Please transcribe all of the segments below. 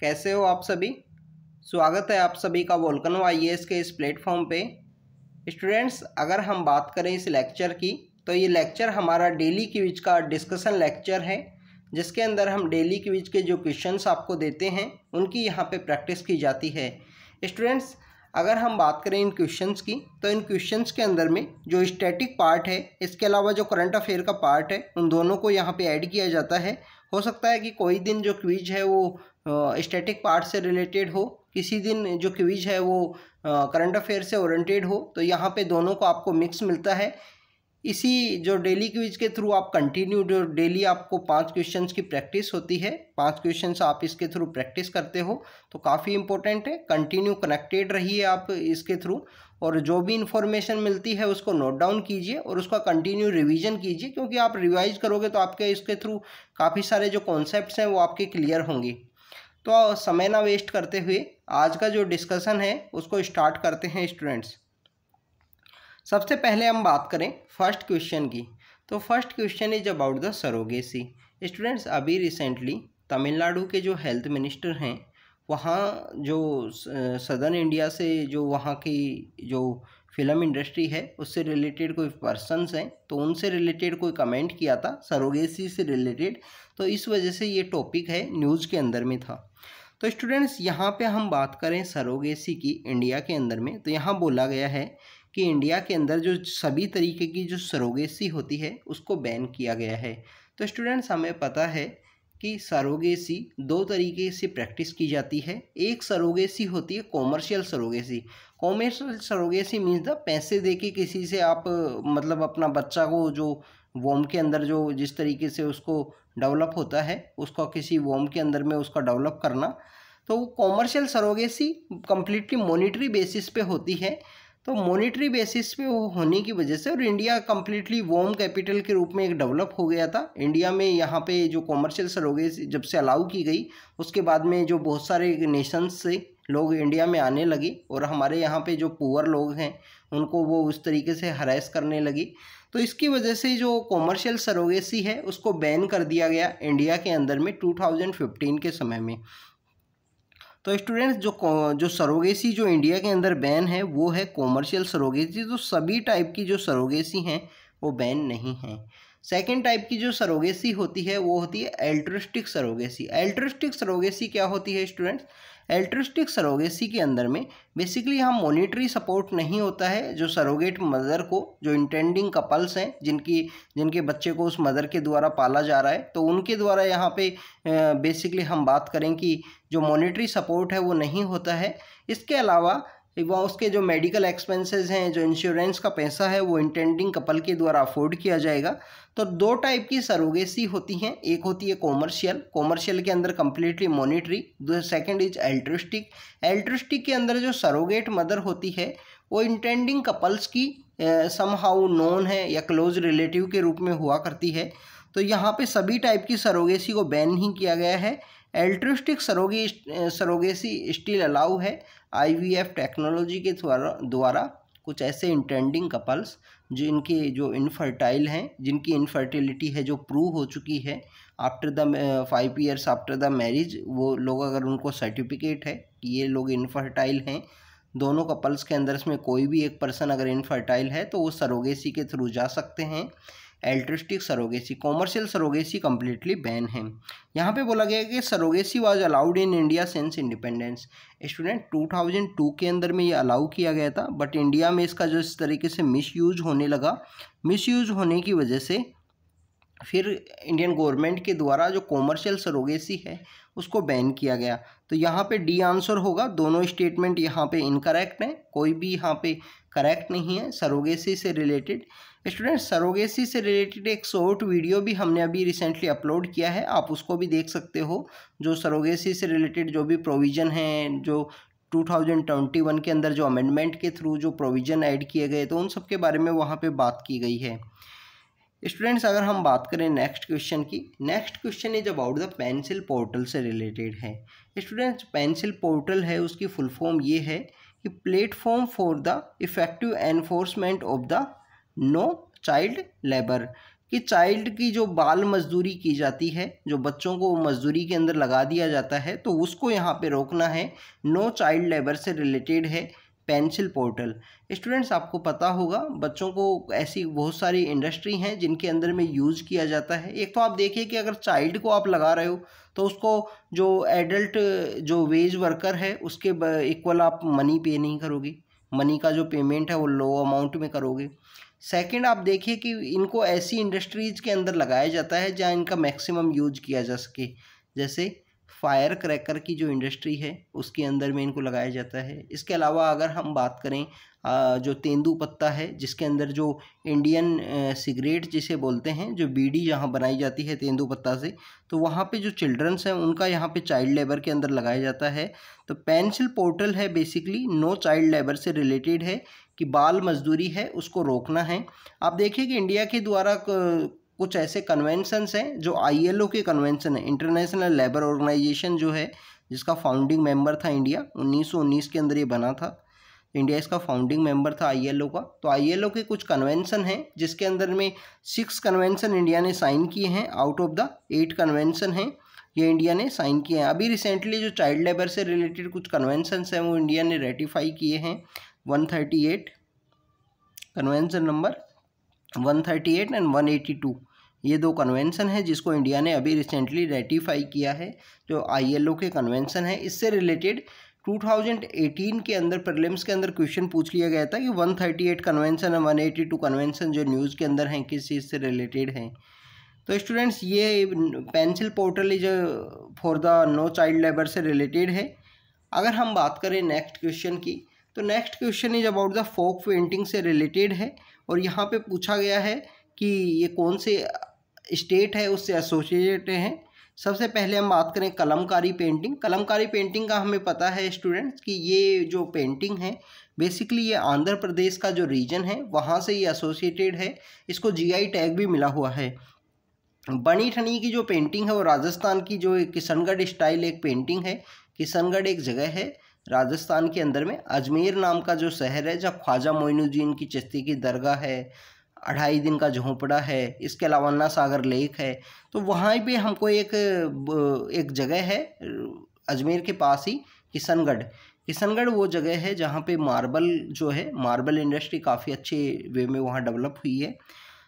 कैसे हो आप सभी। स्वागत है आप सभी का वोल्कनो आईएएस के इस प्लेटफॉर्म पे। स्टूडेंट्स, अगर हम बात करें इस लेक्चर की तो ये लेक्चर हमारा डेली क्विज का डिस्कशन लेक्चर है, जिसके अंदर हम डेली क्विज के जो क्वेश्चंस आपको देते हैं उनकी यहाँ पे प्रैक्टिस की जाती है। स्टूडेंट्स, अगर हम बात करें इन क्वेश्चंस की तो इन क्वेश्चंस के अंदर में जो स्टैटिक पार्ट है, इसके अलावा जो करंट अफेयर का पार्ट है, उन दोनों को यहाँ पे ऐड किया जाता है। हो सकता है कि कोई दिन जो क्विज है वो स्टैटिक पार्ट से रिलेटेड हो, किसी दिन जो क्विज है वो करंट अफेयर से ओरिएंटेड हो, तो यहाँ पे दोनों को आपको मिक्स मिलता है। इसी जो डेली क्विज के थ्रू आप कंटिन्यू जो डेली आपको 5 क्वेश्चंस की प्रैक्टिस होती है, 5 क्वेश्चंस आप इसके थ्रू प्रैक्टिस करते हो, तो काफ़ी इंपॉर्टेंट है। कंटिन्यू कनेक्टेड रहिए आप इसके थ्रू, और जो भी इन्फॉर्मेशन मिलती है उसको नोट डाउन कीजिए और उसका कंटिन्यू रिवीजन कीजिए, क्योंकि आप रिवाइज करोगे तो आपके इसके थ्रू काफ़ी सारे जो कॉन्सेप्ट्स हैं वो आपके क्लियर होंगे। तो समय ना वेस्ट करते हुए आज का जो डिस्कशन है उसको स्टार्ट करते हैं। स्टूडेंट्स, सबसे पहले हम बात करें फर्स्ट क्वेश्चन की, तो first question is about the surrogacy. Students, अभी रिसेंटली तमिलनाडु के जो हेल्थ मिनिस्टर हैं, वहाँ जो सदर्न इंडिया से जो वहाँ की जो फिल्म इंडस्ट्री है उससे रिलेटेड कोई पर्सन्स हैं, तो उनसे रिलेटेड कोई कमेंट किया था सरोगेसी से रिलेटेड, तो इस वजह से ये टॉपिक है न्यूज़ के अंदर में था। तो स्टूडेंट्स, यहाँ पर हम बात करें सरोगेसी की इंडिया के अंदर में, तो यहाँ बोला गया है कि इंडिया के अंदर जो सभी तरीके की जो सरोगेसी होती है उसको बैन किया गया है। तो स्टूडेंट्स, हमें पता है कि सरोगेसी 2 तरीके से प्रैक्टिस की जाती है। एक सरोगेसी होती है commercial surrogacy. Commercial surrogacy means the पैसे दे के किसी से आप मतलब अपना बच्चा को जो वोम के अंदर जो जिस तरीके से उसको डेवलप होता है उसका किसी वोम के अंदर में उसका डेवलप करना, तो वो commercial surrogacy completely monetary basis पे होती है। तो मॉनिटरी बेसिस पे वो होने की वजह से, और इंडिया कम्प्लीटली वोम कैपिटल के रूप में एक डेवलप हो गया था इंडिया में। यहाँ पे जो कॉमर्शियल सरोगेसी जब से अलाउ की गई, उसके बाद में जो बहुत सारे नेशंस से लोग इंडिया में आने लगे और हमारे यहाँ पे जो पुअर लोग हैं उनको वो उस तरीके से हरास करने लगी, तो इसकी वजह से जो कॉमर्शियल सरोगेसी है उसको बैन कर दिया गया इंडिया के अंदर में 2015 के समय में। तो स्टूडेंट्स, जो सरोगेसी जो इंडिया के अंदर बैन है वो है कॉमर्शियल सरोगेसी। तो सभी टाइप की जो सरोगेसी हैं वो बैन नहीं है। सेकंड टाइप की जो सरोगेसी होती है वो होती है एल्ट्रिस्टिक सरोगेसी। एल्ट्रिस्टिक सरोगेसी क्या होती है स्टूडेंट्स? एल्ट्रिस्टिक सरोगेसी के अंदर में बेसिकली यहाँ मॉनिटरी सपोर्ट नहीं होता है। जो सरोगेट मदर को, जो इंटेंडिंग कपल्स हैं जिनके बच्चे को उस मदर के द्वारा पाला जा रहा है, तो उनके द्वारा यहाँ पे बेसिकली हम बात करें कि जो मॉनिटरी सपोर्ट है वो नहीं होता है। इसके अलावा वह उसके जो मेडिकल एक्सपेंसेस हैं, जो इंश्योरेंस का पैसा है वो इंटेंडिंग कपल के द्वारा अफोर्ड किया जाएगा। तो 2 टाइप की सरोगेसी होती हैं, एक होती है कॉमर्शियल, कॉमर्शियल के अंदर completely monetary. Second is altruistic. Altruistic के अंदर जो सरोगेट मदर होती है वो इंटेंडिंग कपल्स की समहाउ नोन है या क्लोज रिलेटिव के रूप में हुआ करती है। तो यहाँ पे सभी टाइप की सरोगेसी को बैन ही किया गया है। एल्ट्रिस्टिक सरोगेसी स्टिल अलाउ है आईवीएफ टेक्नोलॉजी के द्वारा। कुछ ऐसे इंटेंडिंग कपल्स जिनके जो इनफर्टाइल हैं, जिनकी इनफर्टिलिटी है जो प्रूव हो चुकी है after the 5 years after the marriage, वो लोग अगर उनको सर्टिफिकेट है कि ये लोग इनफर्टाइल हैं, दोनों कपल्स के अंदर में कोई भी एक पर्सन अगर इनफर्टाइल है तो वो सरोगेसी के थ्रू जा सकते हैं। Altruistic surrogacy. Commercial surrogacy completely ban है। यहाँ पे बोला गया कि surrogacy was allowed in India since independence. Student, 2002 के अंदर में ये अलाउ किया गया था, बट इंडिया में इसका जो इस तरीके से मिसयूज होने लगा, मिसयूज होने की वजह से फिर इंडियन गवर्नमेंट के द्वारा जो कॉमर्शियल सरोगेसी है उसको बैन किया गया। तो यहाँ पे डी आंसर होगा। दोनों स्टेटमेंट यहाँ पे इनकरेक्ट हैं, कोई भी यहाँ पे करेक्ट नहीं है सरोगेसी से रिलेटेड। स्टूडेंट्स, सरोगेसी से रिलेटेड एक शॉर्ट वीडियो भी हमने अभी रिसेंटली अपलोड किया है, आप उसको भी देख सकते हो। जो सरोगेसी से रिलेटेड जो भी प्रोविज़न हैं, जो 2021 के अंदर जो अमेंडमेंट के थ्रू जो प्रोविज़न ऐड किए गए, तो उन सब के बारे में वहाँ पर बात की गई है। स्टूडेंट्स, अगर हम बात करें नेक्स्ट क्वेश्चन की, next question is about the pencil portal से रिलेटेड है। स्टूडेंट्स, पेंसिल पोर्टल है, उसकी फुल फॉर्म ये है कि platform for the effective enforcement of the no child labour. कि चाइल्ड की जो बाल मजदूरी की जाती है, जो बच्चों को मजदूरी के अंदर लगा दिया जाता है, तो उसको यहाँ पे रोकना है। नो चाइल्ड लेबर से रिलेटेड है पेंसिल पोर्टल। स्टूडेंट्स आपको पता होगा बच्चों को ऐसी बहुत सारी इंडस्ट्री हैं जिनके अंदर में यूज़ किया जाता है। एक तो आप देखिए कि अगर चाइल्ड को आप लगा रहे हो तो उसको जो एडल्ट जो वेज वर्कर है उसके इक्वल आप मनी पे नहीं करोगे, मनी का जो पेमेंट है वो लो अमाउंट में करोगे। सेकंड, आप देखिए कि इनको ऐसी इंडस्ट्रीज़ के अंदर लगाया जाता है जहाँ इनका मैक्सिमम यूज किया जा सके, जैसे फायर क्रैकर की जो इंडस्ट्री है उसके अंदर में इनको लगाया जाता है। इसके अलावा अगर हम बात करें जो तेंदू पत्ता है, जिसके अंदर जो इंडियन सिगरेट जिसे बोलते हैं, जो बीड़ी यहाँ बनाई जाती है तेंदू पत्ता से, तो वहाँ पे जो चिल्ड्रंस हैं उनका यहाँ पे चाइल्ड लेबर के अंदर लगाया जाता है। तो पेंसिल पोर्टल है बेसिकली नो चाइल्ड लेबर से रिलेटेड है कि बाल मजदूरी है उसको रोकना है। आप देखिए कि इंडिया के द्वारा कुछ ऐसे कन्वेंशंस हैं जो ILO के कन्वेंशन है, इंटरनेशनल लेबर ऑर्गेनाइजेशन जो है, जिसका फाउंडिंग मेंबर था इंडिया, 1919 के अंदर ये बना था, इंडिया इसका फाउंडिंग मेंबर था ILO का। तो ILO के कुछ कन्वेंशन हैं जिसके अंदर में 6 कन्वेंशन इंडिया ने साइन किए हैं आउट ऑफ द 8 कन्वेंशन हैं ये इंडिया ने साइन किए हैं। अभी रिसेंटली जो चाइल्ड लेबर से रिलेटेड कुछ कन्वेंशंस हैं वो इंडिया ने रेटिफाई किए हैं, 138 कन्वेंशन नंबर 138 एंड 182, ये 2 कन्वेंशन है जिसको इंडिया ने अभी रिसेंटली रेटिफाई किया है, जो ILO के कन्वेंशन है। इससे रिलेटेड 2018 के अंदर प्रीलिम्स के अंदर क्वेश्चन पूछ लिया गया था कि 138 कन्वेंशन और 182 कन्वेंशन जो न्यूज़ के अंदर हैं किस चीज़ से रिलेटेड हैं। तो स्टूडेंट्स ये pencil portal is for the no child labour से रिलेटेड है। अगर हम बात करें नेक्स्ट क्वेश्चन की, तो next question is about the folk painting से रिलेटेड है और यहाँ पे पूछा गया है कि ये कौन से स्टेट है उससे एसोसिएटेड हैं। सबसे पहले हम बात करें कलमकारी पेंटिंग। कलमकारी पेंटिंग का हमें पता है स्टूडेंट्स कि ये जो पेंटिंग है बेसिकली ये आंध्र प्रदेश का जो रीजन है वहाँ से ये एसोसिएटेड है, इसको GI टैग भी मिला हुआ है। बनी ठनी की जो पेंटिंग है वो राजस्थान की, जो किशनगढ़ स्टाइल एक पेंटिंग है, किशनगढ़ एक जगह है राजस्थान के अंदर में, अजमेर नाम का जो शहर है जहाँ ख्वाजा मोइनुद्दीन की चिश्ती की दरगाह है, 2.5 दिन का झोंपड़ा है, इसके अलावा अन्ना सागर लेक है, तो वहाँ पे हमको एक जगह है अजमेर के पास ही किशनगढ़ वो जगह है जहाँ पे मार्बल जो है, मार्बल इंडस्ट्री काफ़ी अच्छे वे में वहाँ डेवलप हुई है।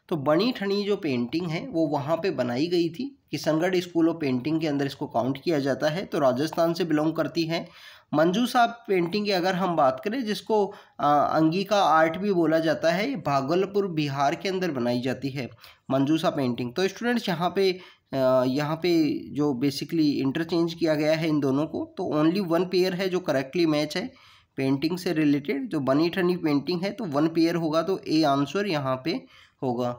तो बनी ठनी जो पेंटिंग है वो वहाँ पे बनाई गई थी, किशनगढ़ स्कूल ऑफ पेंटिंग के अंदर इसको काउंट किया जाता है, तो राजस्थान से बिलोंग करती है। मंजूषा पेंटिंग की अगर हम बात करें, जिसको अंगिका आर्ट भी बोला जाता है, भागलपुर बिहार के अंदर बनाई जाती है मंजूषा पेंटिंग। तो स्टूडेंट्स यहाँ पे जो बेसिकली इंटरचेंज किया गया है इन दोनों को, तो ओनली 1 पेयर है जो करेक्टली मैच है पेंटिंग से रिलेटेड, जो बनी ठनी पेंटिंग है तो 1 पेयर होगा, तो A आंसर यहाँ पे होगा।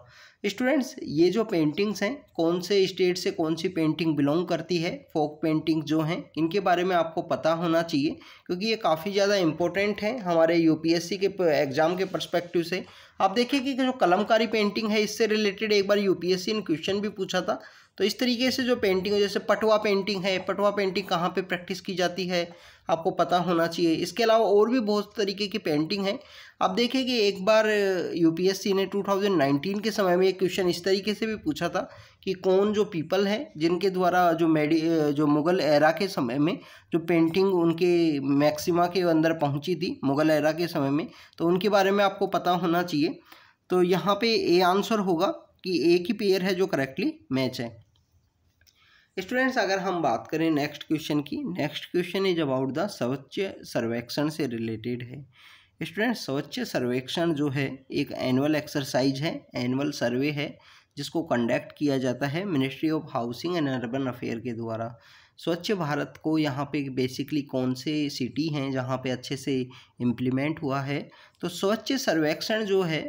स्टूडेंट्स ये जो पेंटिंग्स हैं कौन से स्टेट से कौन सी पेंटिंग बिलोंग करती है, फोक पेंटिंग जो हैं इनके बारे में आपको पता होना चाहिए, क्योंकि ये काफ़ी ज़्यादा इम्पोर्टेंट हैं हमारे UPSC के एग्ज़ाम के पर्सपेक्टिव से। आप देखिए कि जो कलमकारी पेंटिंग है इससे रिलेटेड एक बार UPSC ने क्वेश्चन भी पूछा था। तो इस तरीके से जो पेंटिंग है, जैसे पटवा पेंटिंग है, पटवा पेंटिंग कहाँ पे प्रैक्टिस की जाती है आपको पता होना चाहिए। इसके अलावा और भी बहुत तरीके की पेंटिंग है। आप देखिए कि एक बार UPSC ने 2019 के समय में एक क्वेश्चन इस तरीके से भी पूछा था कि कौन जो पीपल है जिनके द्वारा जो मुग़ल एरा के समय में जो पेंटिंग उनके मैक्सिमा के अंदर पहुंची थी मुग़ल एरा के समय में, तो उनके बारे में आपको पता होना चाहिए। तो यहाँ पे A आंसर होगा कि एक ही पेयर है जो करेक्टली मैच है। स्टूडेंट्स अगर हम बात करें नेक्स्ट क्वेश्चन की, next question is about the Swachh Survekshan से रिलेटेड है। स्टूडेंट्स स्वच्छ सर्वेक्षण जो है एक एनुअल एक्सरसाइज है, एनुअल सर्वे है, जिसको कंडक्ट किया जाता है ministry of housing and urban affair के द्वारा। स्वच्छ भारत को यहाँ पे बेसिकली कौन से सिटी हैं जहाँ पे अच्छे से इम्प्लीमेंट हुआ है, तो स्वच्छ सर्वेक्षण जो है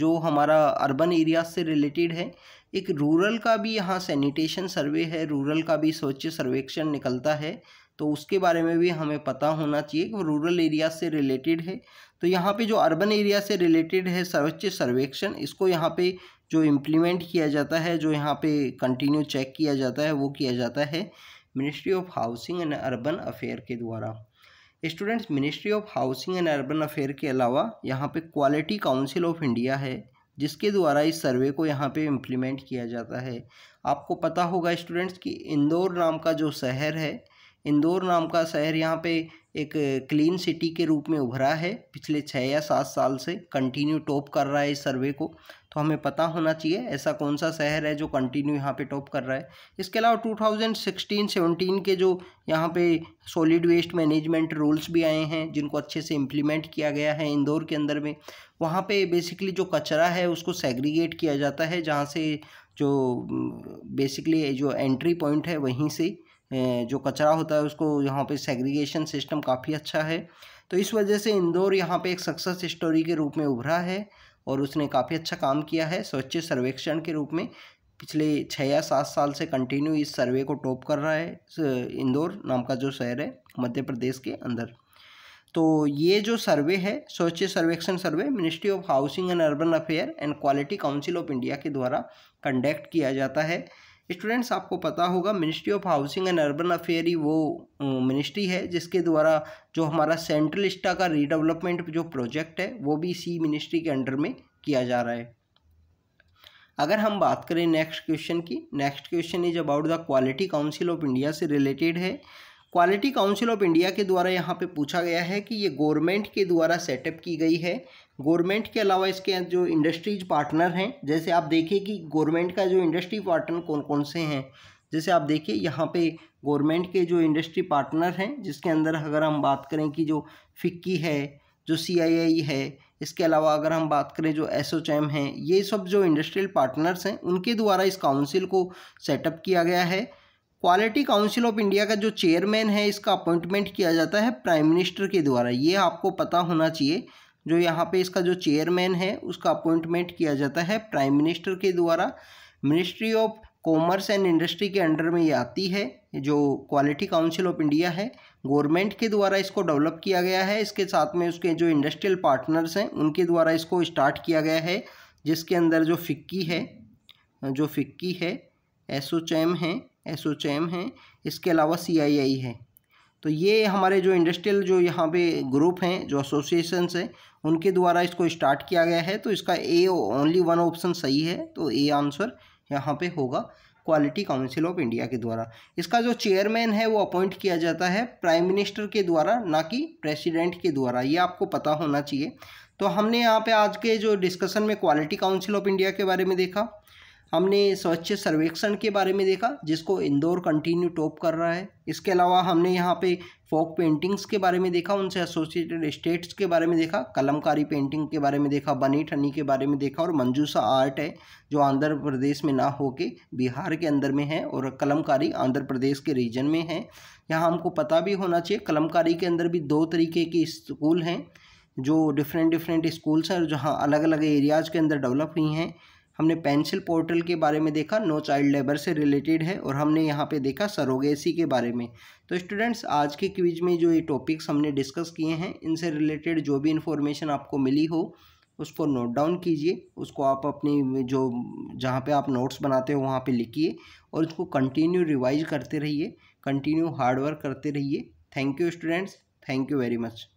जो हमारा अर्बन एरिया से रिलेटेड है, एक रूरल का भी यहाँ सैनिटेशन सर्वे है, रूरल का भी स्वच्छ सर्वेक्षण निकलता है, तो उसके बारे में भी हमें पता होना चाहिए कि रूरल एरिया से रिलेटेड है। तो यहाँ पे जो अर्बन एरिया से रिलेटेड है स्वच्छ सर्वेक्षण, इसको यहाँ पे जो इम्प्लीमेंट किया जाता है, जो यहाँ पे कंटिन्यू चेक किया जाता है वो किया जाता है ministry of housing and urban affair के द्वारा। Students ministry of housing and urban affair के अलावा यहाँ पे क्वालिटी काउंसिल ऑफ इंडिया है जिसके द्वारा इस सर्वे को यहाँ पे इम्प्लीमेंट किया जाता है। आपको पता होगा स्टूडेंट्स कि इंदौर नाम का जो शहर है, इंदौर नाम का शहर यहाँ पे एक क्लीन सिटी के रूप में उभरा है, पिछले 6 या 7 साल से कंटिन्यू टॉप कर रहा है इस सर्वे को। तो हमें पता होना चाहिए ऐसा कौन सा शहर है जो कंटिन्यू यहाँ पे टॉप कर रहा है। इसके अलावा 2016-17 के जो यहाँ पे सॉलिड वेस्ट मैनेजमेंट रूल्स भी आए हैं, जिनको अच्छे से इम्प्लीमेंट किया गया है इंदौर के अंदर में। वहाँ पे बेसिकली जो कचरा है उसको सेग्रीगेट किया जाता है, जहाँ से जो बेसिकली जो एंट्री पॉइंट है वहीं से जो कचरा होता है उसको, यहाँ पे सेग्रीगेशन सिस्टम काफ़ी अच्छा है। तो इस वजह से इंदौर यहाँ पे एक सक्सेस स्टोरी के रूप में उभरा है और उसने काफ़ी अच्छा काम किया है स्वच्छ सर्वेक्षण के रूप में। पिछले 6 या 7 साल से कंटिन्यू इस सर्वे को टॉप कर रहा है इंदौर नाम का जो शहर है मध्य प्रदेश के अंदर। तो ये जो सर्वे है Swachh Survekshan survey ministry of housing and urban affair and quality council of India के द्वारा कंडक्ट किया जाता है। स्टूडेंट्स आपको पता होगा ministry of housing and urban affair ही वो मिनिस्ट्री है जिसके द्वारा जो हमारा सेंट्रल इस्टा का रीडेवलपमेंट जो प्रोजेक्ट है वो भी इसी मिनिस्ट्री के अंडर में किया जा रहा है। अगर हम बात करें नेक्स्ट क्वेश्चन की, next question is about the quality council of India से रिलेटेड है। क्वालिटी काउंसिल ऑफ इंडिया के द्वारा यहाँ पे पूछा गया है कि ये गवर्नमेंट के द्वारा सेटअप की गई है। गवर्नमेंट के अलावा इसके जो इंडस्ट्रीज पार्टनर हैं, जैसे आप देखिए कि गवर्नमेंट का जो इंडस्ट्री पार्टनर कौन कौन से हैं, जैसे आप देखिए यहाँ पे गवर्नमेंट के जो इंडस्ट्री पार्टनर हैं जिसके अंदर अगर हम बात करें कि जो फिक्की है, जो CII है, इसके अलावा अगर हम बात करें जो SOCCHAM हैं, ये सब जो इंडस्ट्रियल पार्टनर्स हैं उनके द्वारा इस काउंसिल को सेटअप किया गया है। क्वालिटी काउंसिल ऑफ इंडिया का जो चेयरमैन है इसका अपॉइंटमेंट किया जाता है प्राइम मिनिस्टर के द्वारा, ये आपको पता होना चाहिए। जो यहाँ पे इसका जो चेयरमैन है उसका अपॉइंटमेंट किया जाता है प्राइम मिनिस्टर के द्वारा। Ministry of commerce and industry के अंडर में ये आती है जो क्वालिटी काउंसिल ऑफ इंडिया है। गवर्नमेंट के द्वारा इसको डेवलप किया गया है, इसके साथ में उसके जो इंडस्ट्रियल पार्टनर्स हैं उनके द्वारा इसको स्टार्ट किया गया है, जिसके अंदर जो फिक्की है SOCCHAM हैं, इसके अलावा CII है। तो ये हमारे जो इंडस्ट्रियल जो यहाँ पे ग्रुप हैं, जो एसोसिएशंस हैं, उनके द्वारा इसको स्टार्ट किया गया है। तो इसका ओनली वन ऑप्शन सही है, तो A आंसर यहाँ पे होगा क्वालिटी काउंसिल ऑफ इंडिया के द्वारा। इसका जो चेयरमैन है वो अपॉइंट किया जाता है प्राइम मिनिस्टर के द्वारा, ना कि प्रेसिडेंट के द्वारा, ये आपको पता होना चाहिए। तो हमने यहाँ पे आज के जो डिस्कशन में क्वालिटी काउंसिल ऑफ इंडिया के बारे में देखा, हमने स्वच्छ सर्वेक्षण के बारे में देखा जिसको इंदौर कंटिन्यू टॉप कर रहा है। इसके अलावा हमने यहाँ पे फोक पेंटिंग्स के बारे में देखा, उनसे एसोसिएटेड स्टेट्स के बारे में देखा, कलमकारी पेंटिंग के बारे में देखा, बनी ठनी के बारे में देखा, और मंजूषा आर्ट है जो आंध्र प्रदेश में ना होके बिहार के अंदर में है, और कलमकारी आंध्र प्रदेश के रीजन में है। यहाँ हमको पता भी होना चाहिए कलमकारी के अंदर भी 2 तरीके के स्कूल हैं, जो डिफरेंट स्कूल्स हैं जहाँ अलग अलग एरियाज़ के अंदर डेवलप हुई हैं। हमने पेंसिल पोर्टल के बारे में देखा, नो चाइल्ड लेबर से रिलेटेड है, और हमने यहाँ पे देखा सरोगेसी के बारे में। तो स्टूडेंट्स आज के क्विज में जो ये टॉपिक्स हमने डिस्कस किए हैं, इनसे रिलेटेड जो भी इन्फॉर्मेशन आपको मिली हो उसको नोट डाउन कीजिए, उसको आप अपनी जो जहाँ पे आप नोट्स बनाते हो वहाँ पे लिखिए, और उसको कंटिन्यू रिवाइज करते रहिए, कंटिन्यू हार्डवर्क करते रहिए। Thank you students, thank you very much.